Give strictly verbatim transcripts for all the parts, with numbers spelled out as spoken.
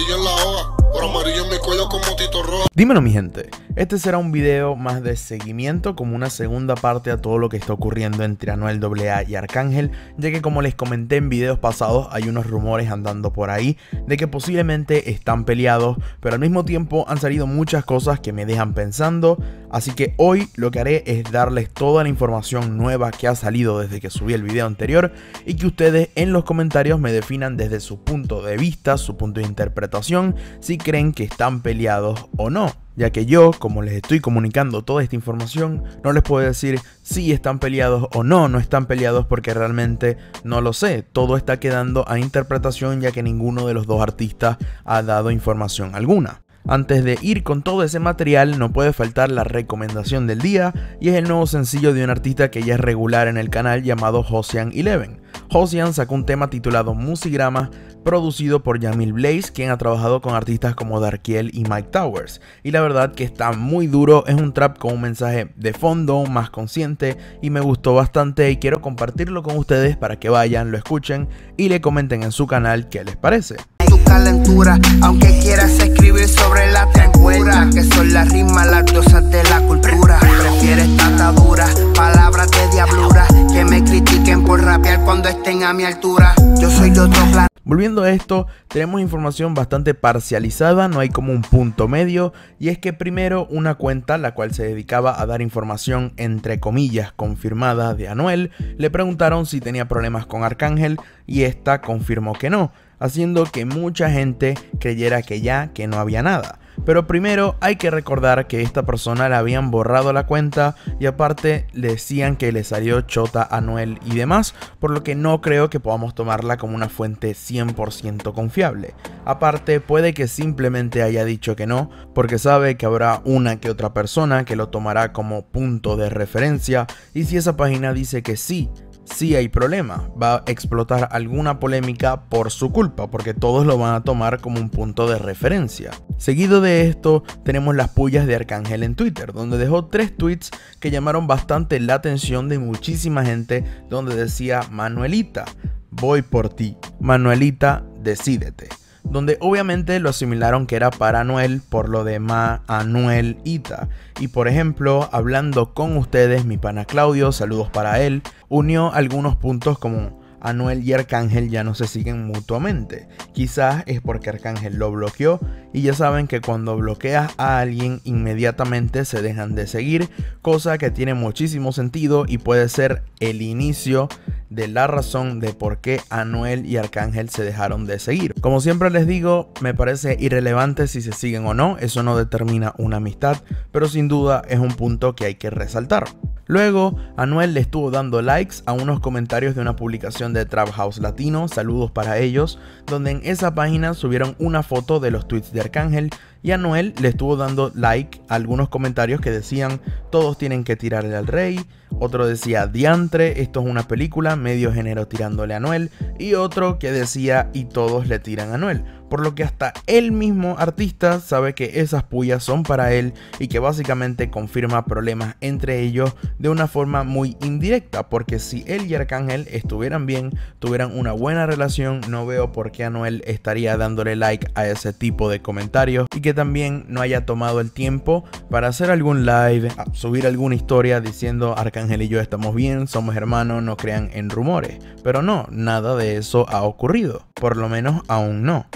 amarillo en la hoja, por amarillo en mi cuello como Tito Roja. Dímelo, mi gente, este será un video más de seguimiento, como una segunda parte a todo lo que está ocurriendo entre Anuel doble A y Arcángel, ya que como les comenté en videos pasados, hay unos rumores andando por ahí de que posiblemente están peleados, pero al mismo tiempo han salido muchas cosas que me dejan pensando, así que hoy lo que haré es darles toda la información nueva que ha salido desde que subí el video anterior y que ustedes en los comentarios me definan desde su punto de vista, su punto de interpretación, si creen que están peleados o no, ya que yo, como les estoy comunicando toda esta información, no les puedo decir si están peleados o no, no están peleados, porque realmente no lo sé. Todo está quedando a interpretación, ya que ninguno de los dos artistas ha dado información alguna. Antes de ir con todo ese material, no puede faltar la recomendación del día, y es el nuevo sencillo de un artista que ya es regular en el canal llamado Josean Eleven. Josean sacó un tema titulado Musigrama, producido por Jamil Blaze, quien ha trabajado con artistas como Darkiel y Mike Towers, y la verdad que está muy duro. Es un trap con un mensaje de fondo más consciente y me gustó bastante y quiero compartirlo con ustedes para que vayan, lo escuchen y le comenten en su canal qué les parece. Tu calentura, aunque quieras escribir sobre la ternura, que son las rimas, las diosas de la cultura. Prefieres tataduras, palabras de diablura, que me critiquen por rapear cuando estén a mi altura. Yo soy de otro plan. Volviendo a esto, tenemos información bastante parcializada, no hay como un punto medio, y es que primero una cuenta la cual se dedicaba a dar información entre comillas confirmada de Anuel, le preguntaron si tenía problemas con Arcángel y esta confirmó que no, haciendo que mucha gente creyera que ya que no había nada. Pero primero hay que recordar que esta persona le habían borrado la cuenta y aparte le decían que le salió chota a Anuel y demás, por lo que no creo que podamos tomarla como una fuente cien por ciento confiable. Aparte puede que simplemente haya dicho que no, porque sabe que habrá una que otra persona que lo tomará como punto de referencia, y si esa página dice que sí, sí hay problema, va a explotar alguna polémica por su culpa, porque todos lo van a tomar como un punto de referencia. Seguido de esto tenemos las pullas de Arcángel en Twitter, donde dejó tres tweets que llamaron bastante la atención de muchísima gente, donde decía: Manuelita, voy por ti, Manuelita, decídete, donde obviamente lo asimilaron que era para Anuel por lo de Ma Anuelita. Y por ejemplo, hablando con ustedes, mi pana Claudio, saludos para él, unió algunos puntos como: Anuel y Arcángel ya no se siguen mutuamente, quizás es porque Arcángel lo bloqueó, y ya saben que cuando bloqueas a alguien inmediatamente se dejan de seguir, cosa que tiene muchísimo sentido y puede ser el inicio de la razón de por qué Anuel y Arcángel se dejaron de seguir. Como siempre les digo, me parece irrelevante si se siguen o no, eso no determina una amistad, pero sin duda es un punto que hay que resaltar. Luego, Anuel le estuvo dando likes a unos comentarios de una publicación de Trap House Latino, saludos para ellos, donde en esa página subieron una foto de los tweets de Arcángel, y Anuel le estuvo dando like a algunos comentarios que decían: todos tienen que tirarle al rey, otro decía: diantre, esto es una película, medio género tirándole a Anuel, y otro que decía: y todos le tiran a Anuel, por lo que hasta el mismo artista sabe que esas pullas son para él y que básicamente confirma problemas entre ellos de una forma muy indirecta, porque si él y Arcángel estuvieran bien, tuvieran una buena relación, no veo por qué Anuel estaría dándole like a ese tipo de comentarios, y que también no haya tomado el tiempo para hacer algún live, subir alguna historia diciendo: Arcángel y yo estamos bien, somos hermanos, no crean en rumores. Pero no, nada de eso ha ocurrido, por lo menos aún no.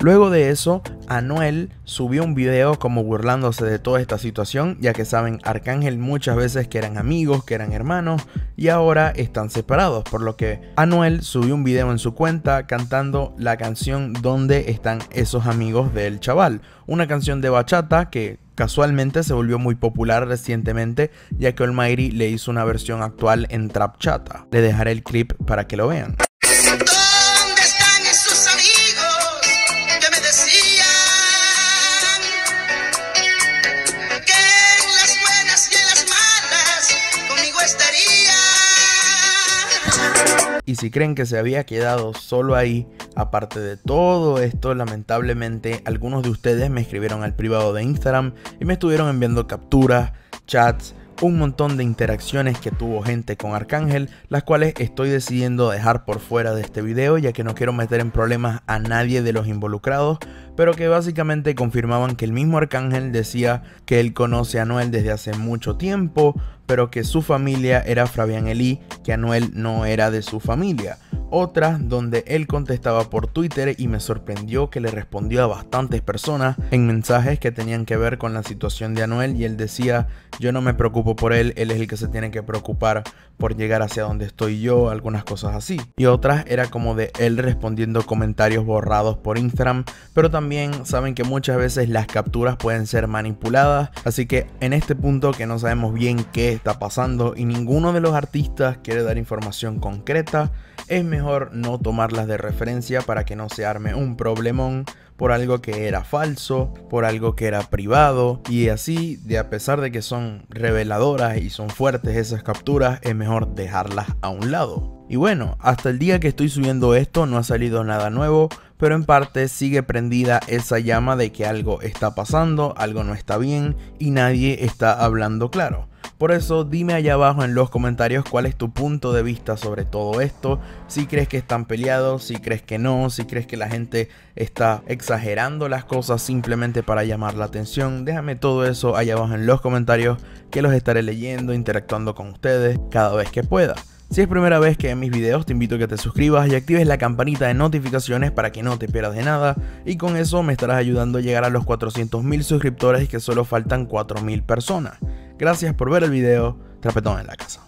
Luego de eso, Anuel subió un video como burlándose de toda esta situación, ya que saben, Arcángel muchas veces que eran amigos, que eran hermanos, y ahora están separados, por lo que Anuel subió un video en su cuenta cantando la canción Donde están esos amigos del chaval, una canción de bachata que casualmente se volvió muy popular recientemente, ya que Almighty le hizo una versión actual en Trap Chata. Le dejaré el clip para que lo vean. Y si creen que se había quedado solo ahí, aparte de todo esto, lamentablemente algunos de ustedes me escribieron al privado de Instagram y me estuvieron enviando capturas, chats, un montón de interacciones que tuvo gente con Arcángel, las cuales estoy decidiendo dejar por fuera de este video ya que no quiero meter en problemas a nadie de los involucrados, pero que básicamente confirmaban que el mismo Arcángel decía que él conoce a Anuel desde hace mucho tiempo, pero que su familia era Fabián Elí, que Anuel no era de su familia. Otra donde él contestaba por Twitter y me sorprendió que le respondió a bastantes personas en mensajes que tenían que ver con la situación de Anuel y él decía: yo no me preocupo por él, él es el que se tiene que preocupar por llegar hacia donde estoy yo, algunas cosas así. Y otras era como de él respondiendo comentarios borrados por Instagram, pero también saben que muchas veces las capturas pueden ser manipuladas, así que en este punto que no sabemos bien qué está pasando y ninguno de los artistas quiere dar información concreta, es mejor no tomarlas de referencia para que no se arme un problemón por algo que era falso, por algo que era privado. Y así, de a pesar de que son reveladoras y son fuertes esas capturas, es mejor dejarlas a un lado. Y bueno, hasta el día que estoy subiendo esto no ha salido nada nuevo, pero en parte sigue prendida esa llama de que algo está pasando, algo no está bien y nadie está hablando claro. Por eso dime allá abajo en los comentarios cuál es tu punto de vista sobre todo esto, si crees que están peleados, si crees que no, si crees que la gente está exagerando las cosas simplemente para llamar la atención. Déjame todo eso allá abajo en los comentarios, que los estaré leyendo, interactuando con ustedes cada vez que pueda. Si es primera vez que ves mis videos, te invito a que te suscribas y actives la campanita de notificaciones para que no te pierdas de nada, y con eso me estarás ayudando a llegar a los cuatrocientos mil suscriptores, que solo faltan cuatro mil personas. Gracias por ver el video, Trapeton en la casa.